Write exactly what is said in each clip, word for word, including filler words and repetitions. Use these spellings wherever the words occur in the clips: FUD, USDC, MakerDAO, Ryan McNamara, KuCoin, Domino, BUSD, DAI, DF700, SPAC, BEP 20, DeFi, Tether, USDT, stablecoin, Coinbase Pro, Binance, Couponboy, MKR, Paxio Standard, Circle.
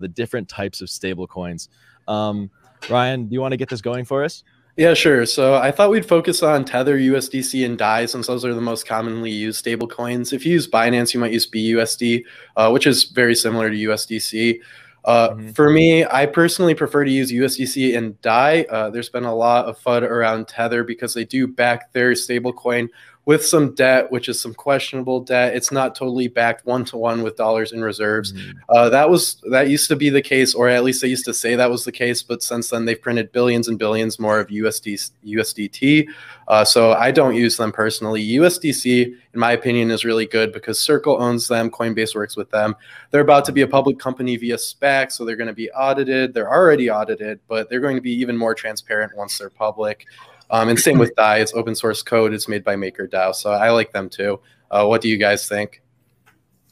the different types of stable coins. Um, Ryan, do you want to get this going for us? Yeah, sure. So I thought we'd focus on Tether, U S D C, and D A I since those are the most commonly used stable coins. If you use Binance, you might use B U S D, uh, which is very similar to U S D C. Uh, mm-hmm. For me, I personally prefer to use U S D C and D A I. Uh, there's been a lot of FUD around Tether because they do back their stablecoin with some debt, which is some questionable debt. It's not totally backed one-to-one with dollars in reserves. Mm-hmm. uh, that was that used to be the case, or at least they used to say that was the case, but since then they've printed billions and billions more of U S D, U S D T. Uh, so I don't use them personally. U S D C, in my opinion, is really good because Circle owns them, Coinbase works with them. They're about to be a public company via SPAC, so they're going to be audited. They're already audited, but they're going to be even more transparent once they're public. Um, and same with D A I, it's open source code, it's made by MakerDAO, so I like them too. Uh, what do you guys think?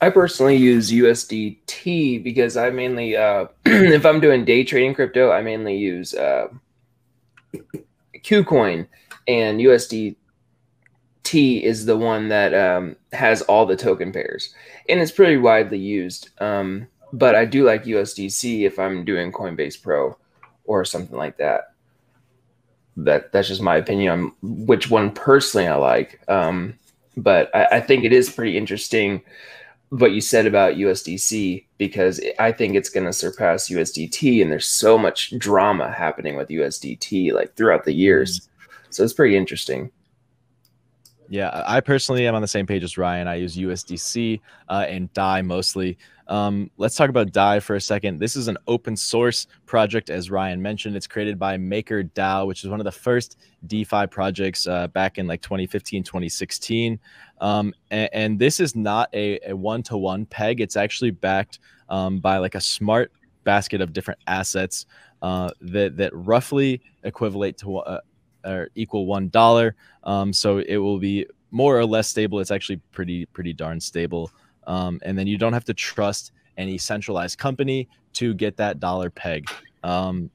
I personally use U S D T because I mainly, uh, if I'm doing day trading crypto, I mainly use uh, KuCoin, and U S D T is the one that um, has all the token pairs, and it's pretty widely used, um, but I do like U S D C if I'm doing Coinbase Pro or something like that. That that's just my opinion on which one personally I like. Um, but I, I think it is pretty interesting what you said about U S D C, because I think it's going to surpass U S D T. And there's so much drama happening with U S D T like throughout the years. So it's pretty interesting. Yeah, I personally am on the same page as Ryan. I use U S D C uh, and D A I mostly. Um, let's talk about D A I for a second. This is an open source project, as Ryan mentioned. It's created by MakerDAO, which is one of the first DeFi projects uh, back in like twenty fifteen, twenty sixteen. Um, and, and this is not a one-to-one peg. It's actually backed um, by like a smart basket of different assets uh, that, that roughly equivalent to... Uh, or equal one dollar. Um, so it will be more or less stable. It's actually pretty, pretty darn stable. Um, and then you don't have to trust any centralized company to get that dollar peg. Um,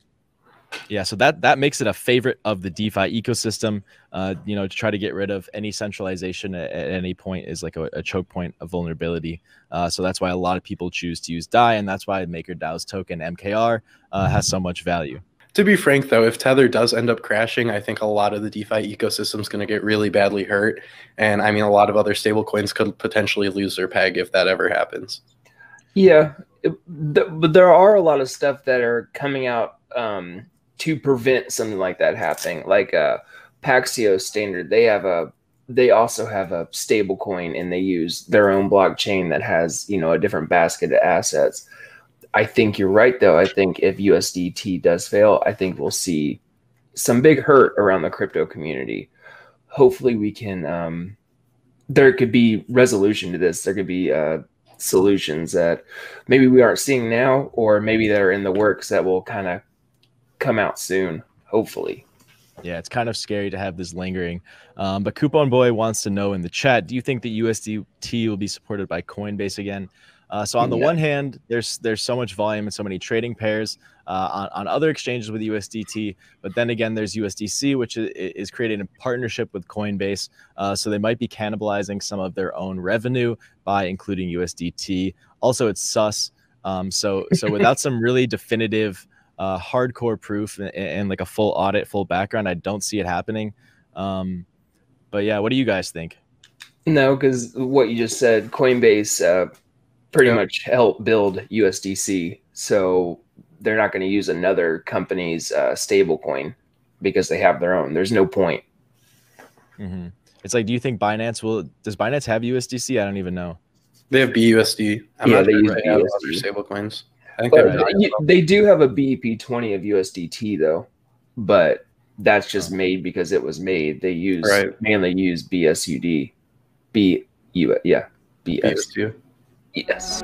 yeah, so that, that makes it a favorite of the DeFi ecosystem. Uh, you know, to try to get rid of any centralization at, at any point is like a, a choke point of vulnerability. Uh, so that's why a lot of people choose to use D A I, and that's why MakerDAO's token M K R uh, has so much value. To be frank, though, if Tether does end up crashing, I think a lot of the DeFi ecosystem is going to get really badly hurt. And I mean, a lot of other stablecoins could potentially lose their peg if that ever happens. Yeah, it, th but there are a lot of stuff that are coming out um, to prevent something like that happening. Like uh, Paxio Standard, they have a, they also have a stablecoin, and they use their own blockchain that has, you know, a different basket of assets. I think you're right, though. I think if U S D T does fail, I think we'll see some big hurt around the crypto community. Hopefully we can, um, there could be resolution to this. There could be uh, solutions that maybe we aren't seeing now, or maybe that are in the works that will kind of come out soon, hopefully. Yeah, it's kind of scary to have this lingering. Um, but Couponboy wants to know in the chat, do you think that U S D T will be supported by Coinbase again? Uh, so on the yeah. one hand, there's there's so much volume and so many trading pairs uh, on, on other exchanges with U S D T. But then again, there's U S D C, which is, is created in partnership with Coinbase. Uh, so they might be cannibalizing some of their own revenue by including U S D T. Also, it's sus. Um, so so without some really definitive uh, hardcore proof and, and like a full audit, full background, I don't see it happening. Um, but yeah, what do you guys think? No, because what you just said, Coinbase... Uh pretty yeah. much help build U S D C. So they're not going to use another company's uh, stable coin because they have their own. There's no point. Mm-hmm. It's like, do you think Binance will, does Binance have U S D C? I don't even know. They have B U S D. I'm yeah, not they sure use right B U S D. Other stable coins. I think but, uh, you, they do have a B E P twenty of U S D T though, but that's just oh. made because it was made. They use right. mainly use B S U D. B U, yeah, B S U. Yes.